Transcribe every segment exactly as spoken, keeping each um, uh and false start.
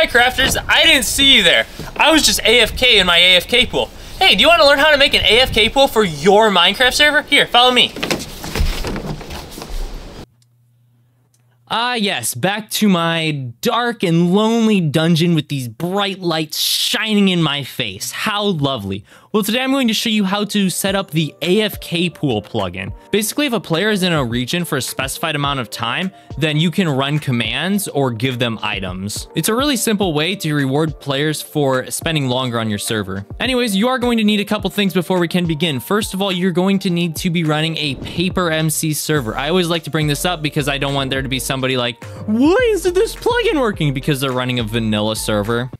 Hi crafters, I didn't see you there. I was just A F K in my A F K pool. Hey, do you want to learn how to make an A F K pool for your Minecraft server? Here, follow me. Ah yes, back to my dark and lonely dungeon with these bright lights shining in my face. How lovely. Well, today I'm going to show you how to set up the A F K Pool plugin. Basically, if a player is in a region for a specified amount of time, then you can run commands or give them items. It's a really simple way to reward players for spending longer on your server. Anyways, you are going to need a couple things before we can begin. First of all, you're going to need to be running a PaperMC server. I always like to bring this up because I don't want there to be some Somebody like, why isn't this plugin working? Because they're running a vanilla server.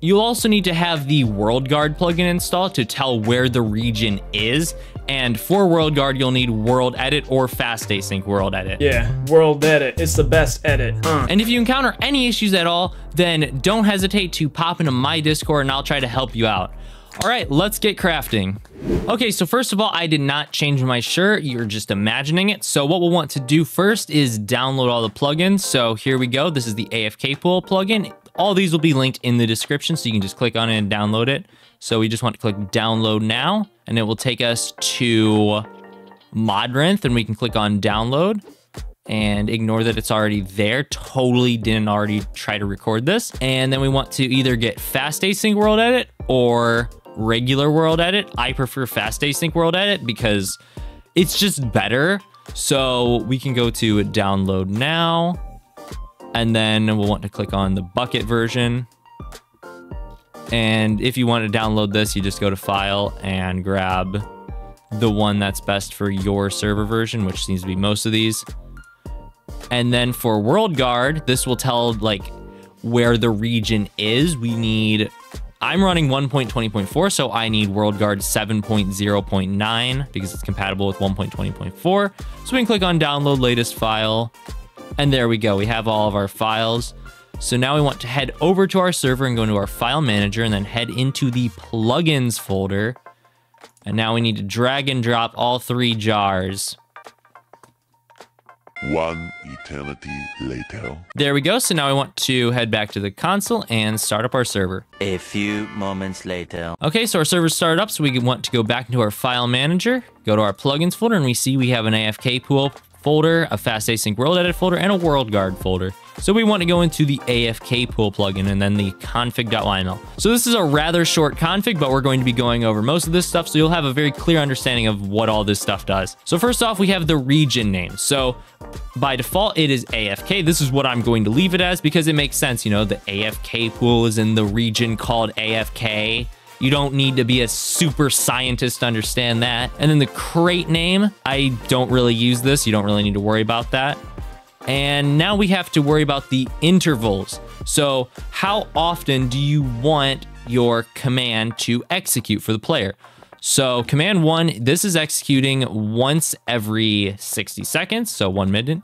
You'll also need to have the WorldGuard plugin installed to tell where the region is. And for WorldGuard, you'll need WorldEdit or Fast Async WorldEdit. Yeah, WorldEdit. It's the best edit. Uh. And if you encounter any issues at all, then don't hesitate to pop into my Discord and I'll try to help you out. All right, let's get crafting. Okay, so first of all, I did not change my shirt. You're just imagining it. So what we'll want to do first is download all the plugins. So here we go. This is the A F K Pool plugin. All these will be linked in the description, so you can just click on it and download it. So we just want to click download now, and it will take us to Modrinth, and we can click on download. And ignore that it's already there. Totally didn't already try to record this. And then we want to either get Fast Async WorldEdit or regular WorldEdit. I prefer Fast Async WorldEdit because it's just better. So we can go to download now, and then we'll want to click on the bucket version. And if you want to download this, you just go to file and grab the one that's best for your server version, which seems to be most of these. And then for WorldGuard, this will tell like where the region is. We need, I'm running one point twenty point four, so I need WorldGuard seven point zero point nine because it's compatible with one point twenty point four. So we can click on download latest file, and there we go. We have all of our files. So now we want to head over to our server and go into our file manager and then head into the plugins folder. And now we need to drag and drop all three jars. One eternity later. There we go. So now I want to head back to the console and start up our server. A few moments later. Okay, so our server started up. So we want to go back into our file manager, go to our plugins folder, and we see we have an A F K Pool folder, a Fast Async WorldEdit folder, and a WorldGuard folder. So we want to go into the A F K Pool plugin and then the config dot y m l. So this is a rather short config, but we're going to be going over most of this stuff, so you'll have a very clear understanding of what all this stuff does. So first off, we have the region name. So by default, it is A F K. This is what I'm going to leave it as because it makes sense. You know, the A F K pool is in the region called A F K. You don't need to be a super scientist to understand that. And then the crate name, I don't really use this. You don't really need to worry about that. And now we have to worry about the intervals. So how often do you want your command to execute for the player? So command one, this is executing once every sixty seconds, so one minute.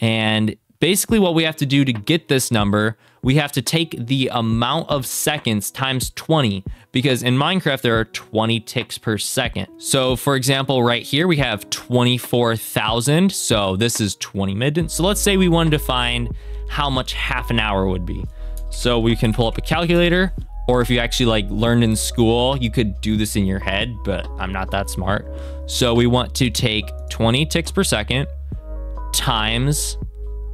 And basically what we have to do to get this number, we have to take the amount of seconds times twenty, because in Minecraft there are twenty ticks per second. So for example, right here we have twenty-four thousand. So this is twenty minutes. So let's say we wanted to find how much half an hour would be. So we can pull up a calculator, or if you actually like learned in school, you could do this in your head, but I'm not that smart. So we want to take twenty ticks per second times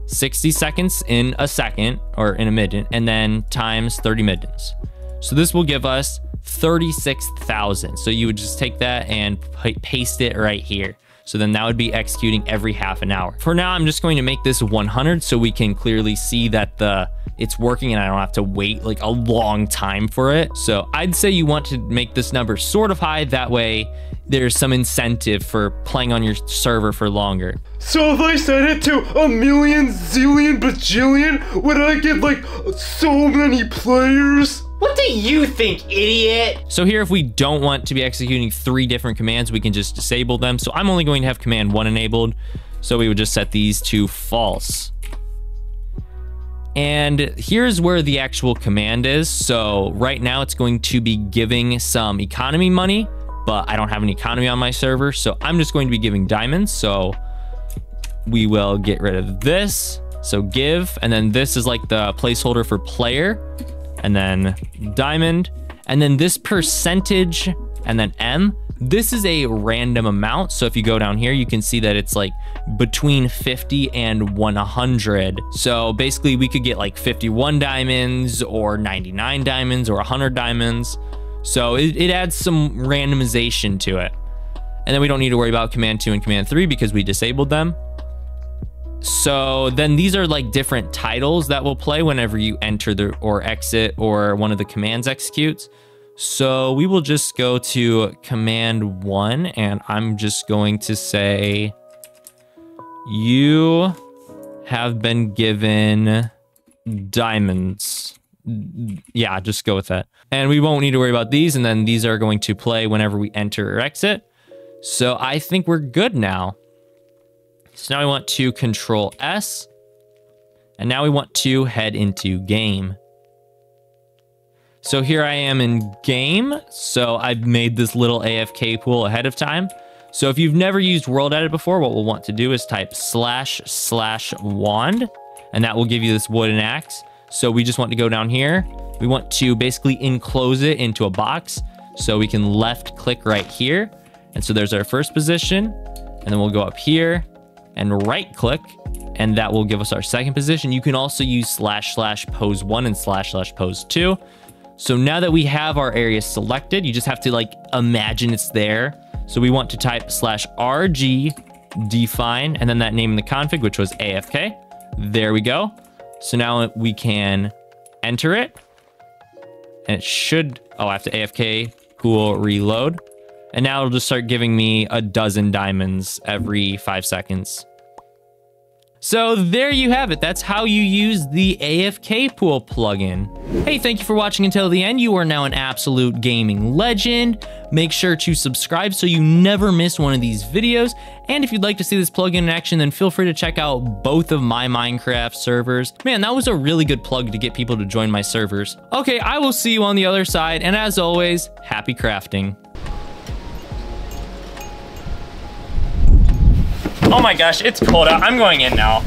sixty seconds in a second or in a minute, and then times thirty minutes. So this will give us thirty-six thousand. So you would just take that and paste it right here. So then that would be executing every half an hour. For now, I'm just going to make this one hundred so we can clearly see that the it's working and I don't have to wait like a long time for it. So I'd say you want to make this number sort of high. That way there's some incentive for playing on your server for longer. So if I set it to a million, zillion, bajillion, would I get like so many players? What do you think, idiot? So here, if we don't want to be executing three different commands, we can just disable them. So I'm only going to have command one enabled. So we would just set these to false. And here's where the actual command is. So right now it's going to be giving some economy money, but I don't have an economy on my server. So I'm just going to be giving diamonds. So we will get rid of this. So give, and then this is like the placeholder for player, and then diamond, and then this percentage, and then M. This is a random amount. So if you go down here, you can see that it's like between fifty and one hundred. So basically we could get like fifty-one diamonds or ninety-nine diamonds or one hundred diamonds. So it, it adds some randomization to it. And then we don't need to worry about command two and command three because we disabled them. So then these are like different titles that will play whenever you enter the or exit or one of the commands executes. So we will just go to command one, and I'm just going to say, you have been given diamonds. Yeah, just go with that. And we won't need to worry about these. And then these are going to play whenever we enter or exit. So I think we're good now. So now we want to control S, and now we want to head into game. So here I am in game. So I've made this little A F K pool ahead of time. So if you've never used WorldEdit before, what we'll want to do is type slash slash wand, and that will give you this wooden axe. So we just want to go down here. We want to basically enclose it into a box. So we can left click right here. And so there's our first position, and then we'll go up here and right click, and that will give us our second position. You can also use slash slash pose one and slash slash pose two. So now that we have our area selected, you just have to like imagine it's there. So we want to type slash R G define, and then that name in the config, which was A F K. There we go. So now we can enter it, and it should, oh, I have to A F K cool reload. And now it'll just start giving me a dozen diamonds every five seconds. So there you have it. That's how you use the A F K Pool plugin. Hey, thank you for watching until the end. You are now an absolute gaming legend. Make sure to subscribe so you never miss one of these videos. And if you'd like to see this plugin in action, then feel free to check out both of my Minecraft servers. Man, that was a really good plug to get people to join my servers. Okay, I will see you on the other side. And as always, happy crafting. Oh my gosh, it's cold out. I'm going in now.